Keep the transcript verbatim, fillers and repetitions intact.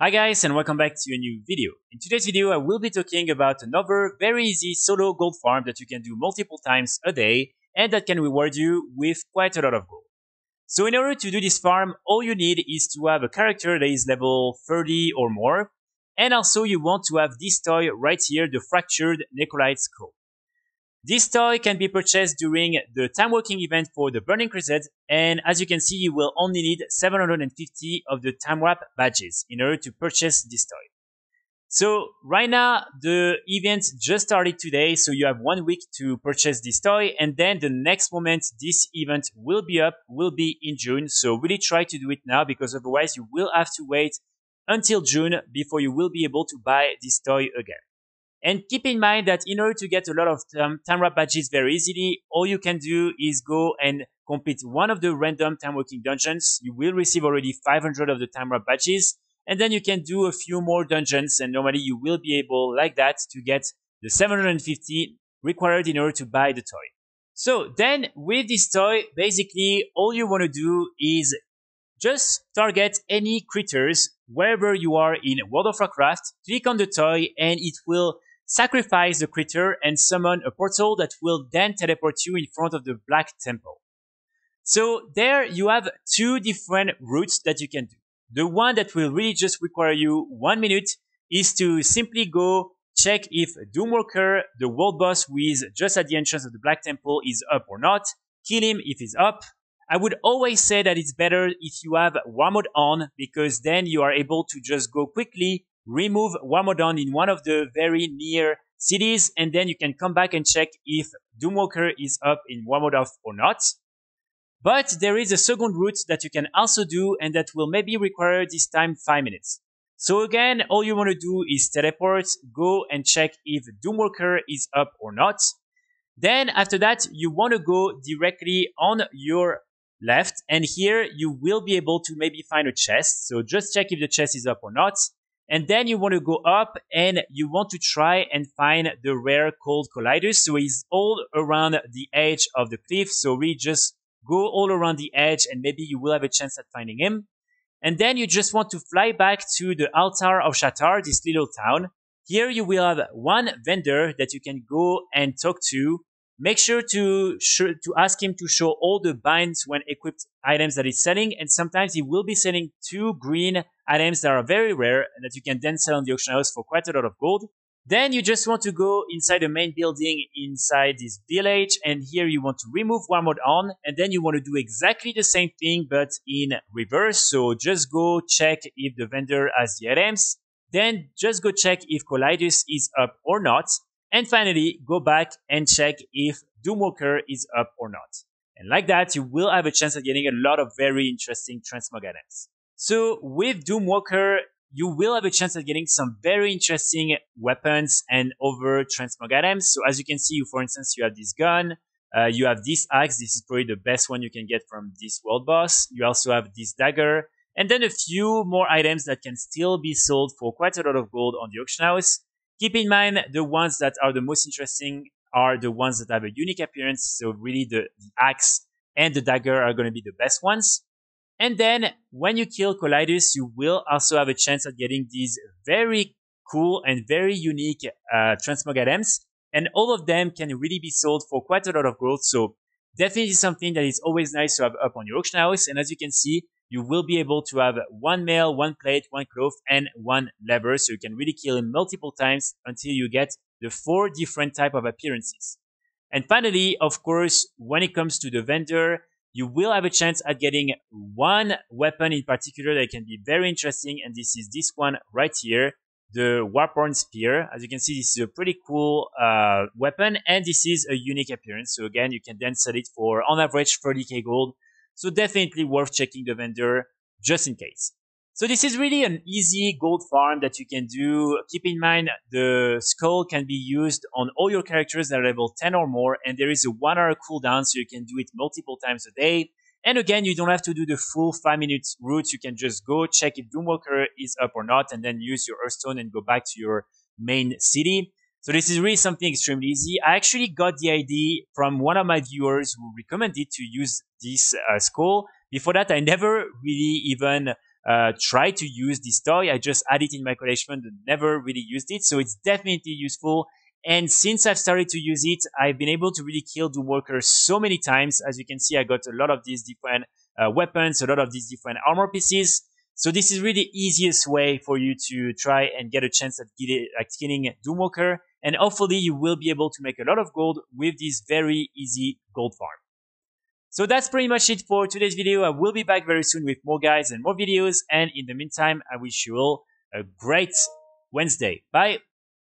Hi guys, and welcome back to a new video. In today's video I will be talking about another very easy solo gold farm that you can do multiple times a day and that can reward you with quite a lot of gold. So in order to do this farm, all you need is to have a character that is level thirty or more, and also you want to have this toy right here, the Fractured Necrolite Skull. This toy can be purchased during the Time Walking event for the Burning Crusade, and as you can see, you will only need seven hundred fifty of the Time Warp badges in order to purchase this toy. So right now, the event just started today, so you have one week to purchase this toy, and then the next moment this event will be up, will be in June, so really try to do it now, because otherwise you will have to wait until June before you will be able to buy this toy again. And keep in mind that in order to get a lot of um, time wrap badges very easily, all you can do is go and complete one of the random time walking dungeons. You will receive already five hundred of the time wrap badges, and then you can do a few more dungeons, and normally you will be able like that to get the seven hundred fifty required in order to buy the toy. So then with this toy, basically all you want to do is just target any critters wherever you are in World of Warcraft, click on the toy, and it will sacrifice the critter and summon a portal that will then teleport you in front of the Black Temple. So there you have two different routes that you can do. The one that will really just require you one minute is to simply go check if Doomwalker, the world boss who is just at the entrance of the Black Temple, is up or not. Kill him if he's up. I would always say that it's better if you have Warmode on, because then you are able to just go quickly remove Wamodon in one of the very near cities, and then you can come back and check if Doomwalker is up in Warmode or not. But there is a second route that you can also do, and that will maybe require this time five minutes. So again, all you want to do is teleport, go and check if Doomwalker is up or not. Then after that, you want to go directly on your left, and here you will be able to maybe find a chest. So just check if the chest is up or not. And then you want to go up and you want to try and find the rare Cold Kolidus. So he's all around the edge of the cliff. So really just go all around the edge and maybe you will have a chance at finding him. And then you just want to fly back to the Altar of Shatar, this little town. Here you will have one vendor that you can go and talk to. Make sure to, to ask him to show all the binds when equipped items that he's selling. And sometimes he will be selling two green items that are very rare and that you can then sell on the auction house for quite a lot of gold. Then you just want to go inside the main building inside this village. And here you want to remove Warmodon. And then you want to do exactly the same thing, but in reverse. So just go check if the vendor has the items. Then just go check if Kolidus is up or not. And finally, go back and check if Doomwalker is up or not. And like that, you will have a chance of getting a lot of very interesting transmog items. So with Doomwalker, you will have a chance of getting some very interesting weapons and other transmog items. So as you can see, for instance, you have this gun, uh, you have this axe. This is probably the best one you can get from this world boss. You also have this dagger, and then a few more items that can still be sold for quite a lot of gold on the auction house. Keep in mind, the ones that are the most interesting are the ones that have a unique appearance. So really the, the axe and the dagger are going to be the best ones. And then when you kill Kolidus, you will also have a chance at getting these very cool and very unique uh, transmog items. And all of them can really be sold for quite a lot of gold. So definitely something that is always nice to have up on your auction house. And as you can see, you will be able to have one mail, one plate, one cloth, and one lever. So you can really kill him multiple times until you get the four different type of appearances. And finally, of course, when it comes to the vendor, you will have a chance at getting one weapon in particular that can be very interesting. And this is this one right here, the Warborn Spear. As you can see, this is a pretty cool uh, weapon. And this is a unique appearance. So again, you can then sell it for on average thirty K gold. So definitely worth checking the vendor just in case. So this is really an easy gold farm that you can do. Keep in mind, the skull can be used on all your characters that are level ten or more, and there is a one hour cooldown, so you can do it multiple times a day. And again, you don't have to do the full five minutes route. You can just go check if Doomwalker is up or not, and then use your Hearthstone and go back to your main city. So this is really something extremely easy. I actually got the idea from one of my viewers who recommended to use this uh, skull. Before that, I never really even uh, try to use this toy. I just had it in my collection but never really used it. So it's definitely useful. And since I've started to use it, I've been able to really kill Doomwalker so many times. As you can see, I got a lot of these different uh, weapons, a lot of these different armor pieces. So this is really the easiest way for you to try and get a chance at, get, at killing Doomwalker. And hopefully you will be able to make a lot of gold with this very easy gold farm. So that's pretty much it for today's video. I will be back very soon with more guides and more videos. And in the meantime, I wish you all a great Wednesday. Bye.